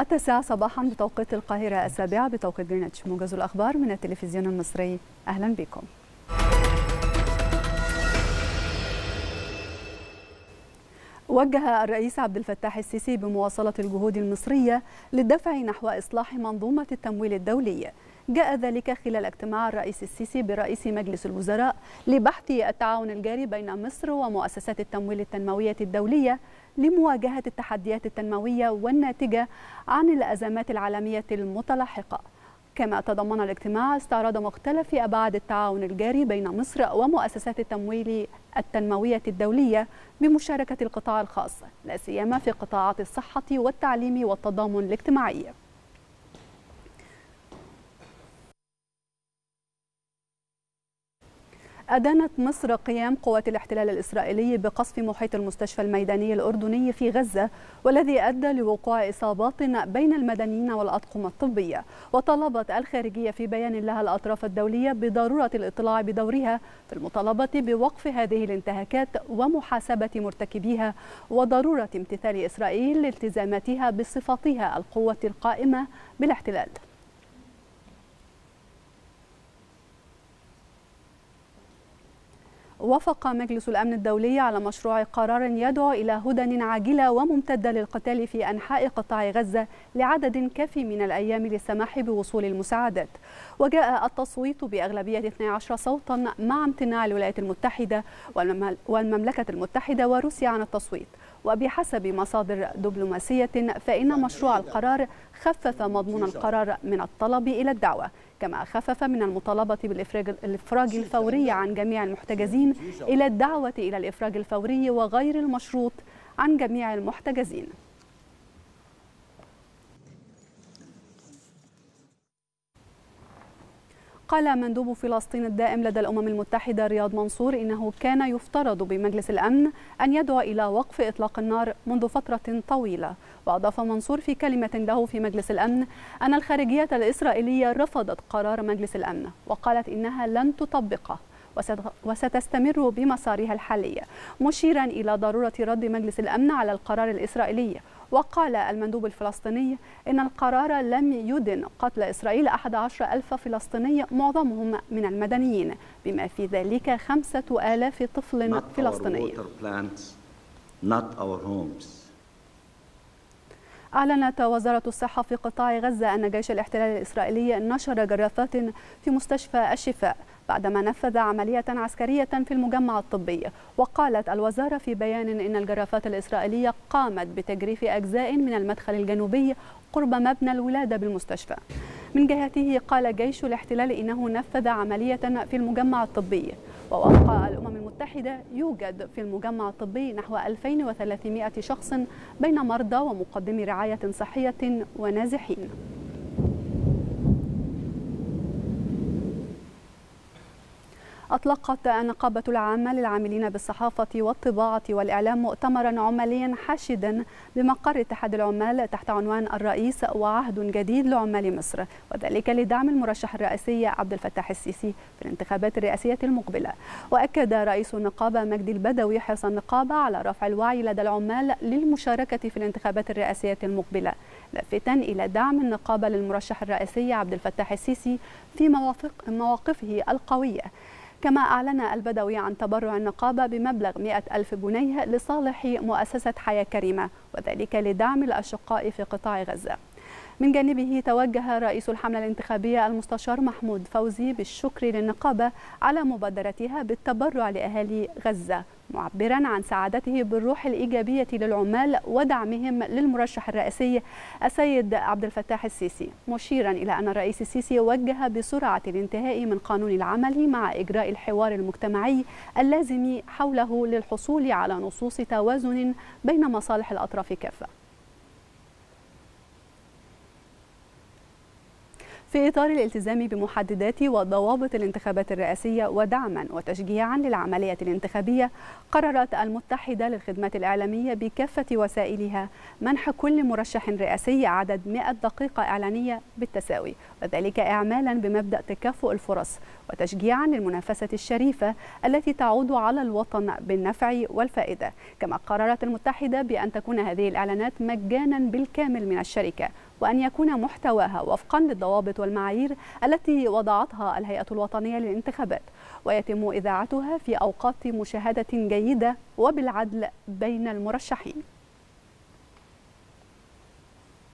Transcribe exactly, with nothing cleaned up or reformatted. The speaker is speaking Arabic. التاسعة صباحا بتوقيت القاهرة، السابعة بتوقيت جرينتش. موجز الأخبار من التلفزيون المصري، أهلا بكم. وجه الرئيس عبد الفتاح السيسي بمواصلة الجهود المصرية للدفع نحو إصلاح منظومة التمويل الدولي. جاء ذلك خلال اجتماع الرئيس السيسي برئيس مجلس الوزراء لبحث التعاون الجاري بين مصر ومؤسسات التمويل التنموية الدولية لمواجهة التحديات التنموية والناتجة عن الأزمات العالمية المتلاحقة. كما تضمن الاجتماع استعراض مختلف أبعاد التعاون الجاري بين مصر ومؤسسات التمويل التنموية الدولية بمشاركة القطاع الخاص، لا سيما في قطاعات الصحة والتعليم والتضامن الاجتماعي. أدانت مصر قيام قوات الاحتلال الإسرائيلي بقصف محيط المستشفى الميداني الأردني في غزة، والذي أدى لوقوع إصابات بين المدنيين والأطقم الطبية. وطالبت الخارجية في بيان لها الأطراف الدولية بضرورة الاطلاع بدورها في المطالبة بوقف هذه الانتهاكات ومحاسبة مرتكبيها، وضرورة امتثال إسرائيل لالتزاماتها بصفتها القوة القائمة بالاحتلال. وافق مجلس الأمن الدولي على مشروع قرار يدعو إلى هدنة عاجلة وممتدة للقتال في أنحاء قطاع غزة لعدد كافي من الأيام للسماح بوصول المساعدات. وجاء التصويت بأغلبية اثني عشر صوتا مع امتناع الولايات المتحدة والمملكة المتحدة وروسيا عن التصويت. وبحسب مصادر دبلوماسية فإن مشروع القرار خفف مضمون القرار من الطلب إلى الدعوة، كما خفف من المطالبة بالإفراج الفوري عن جميع المحتجزين إلى الدعوة إلى الإفراج الفوري وغير المشروط عن جميع المحتجزين. قال مندوب فلسطين الدائم لدى الأمم المتحدة رياض منصور إنه كان يفترض بمجلس الأمن أن يدعو إلى وقف إطلاق النار منذ فترة طويلة. وأضاف منصور في كلمة له في مجلس الأمن أن الخارجية الإسرائيلية رفضت قرار مجلس الأمن، وقالت إنها لن تطبقه وستستمر بمسارها الحالي، مشيرا إلى ضرورة رد مجلس الأمن على القرار الإسرائيلي. وقال المندوب الفلسطيني إن القرار لم يدن قتل إسرائيل أحد عشر ألف فلسطيني، معظمهم من المدنيين، بما في ذلك خمسة آلاف طفل فلسطيني. أعلنت وزارة الصحة في قطاع غزة أن جيش الاحتلال الإسرائيلي نشر جرافات في مستشفى الشفاء بعدما نفذ عملية عسكرية في المجمع الطبي. وقالت الوزارة في بيان إن الجرافات الإسرائيلية قامت بتجريف أجزاء من المدخل الجنوبي قرب مبنى الولادة بالمستشفى. من جهته قال جيش الاحتلال إنه نفذ عملية في المجمع الطبي. ووفق الأمم المتحدة يوجد في المجمع الطبي نحو ألفين وثلاثمائة شخص بين مرضى ومقدمي رعاية صحية ونازحين. أطلقت النقابة العامة للعاملين بالصحافة والطباعة والإعلام مؤتمرا عماليا حاشدا بمقر اتحاد العمال تحت عنوان الرئيس وعهد جديد لعمال مصر، وذلك لدعم المرشح الرئاسي عبد الفتاح السيسي في الانتخابات الرئاسية المقبلة. وأكد رئيس النقابة مجدي البدوي حرص النقابة على رفع الوعي لدى العمال للمشاركة في الانتخابات الرئاسية المقبلة، لافتا إلى دعم النقابة للمرشح الرئاسي عبد الفتاح السيسي في مواقفه القوية. كما أعلن البدوي عن تبرع النقابة بمبلغ مئة ألف جنيه لصالح مؤسسة حياة كريمة، وذلك لدعم الأشقاء في قطاع غزة. من جانبه توجه رئيس الحملة الانتخابية المستشار محمود فوزي بالشكر للنقابة على مبادرتها بالتبرع لأهالي غزة، معبرا عن سعادته بالروح الإيجابية للعمال ودعمهم للمرشح الرئاسي السيد عبد الفتاح السيسي، مشيرا إلى أن الرئيس السيسي وجه بسرعة الانتهاء من قانون العمل مع إجراء الحوار المجتمعي اللازم حوله للحصول على نصوص توازن بين مصالح الأطراف كافة. في إطار الالتزام بمحددات وضوابط الانتخابات الرئاسية ودعما وتشجيعا للعملية الانتخابية، قررت المتحدة للخدمات الإعلامية بكافة وسائلها منح كل مرشح رئاسي عدد مئة دقيقة إعلانية بالتساوي، وذلك إعمالا بمبدأ تكافؤ الفرص وتشجيعا للمنافسة الشريفة التي تعود على الوطن بالنفع والفائدة. كما قررت المتحدة بأن تكون هذه الإعلانات مجانا بالكامل من الشركة، وأن يكون محتواها وفقا للضوابط والمعايير التي وضعتها الهيئة الوطنية للانتخابات، ويتم إذاعتها في أوقات مشاهدة جيدة وبالعدل بين المرشحين.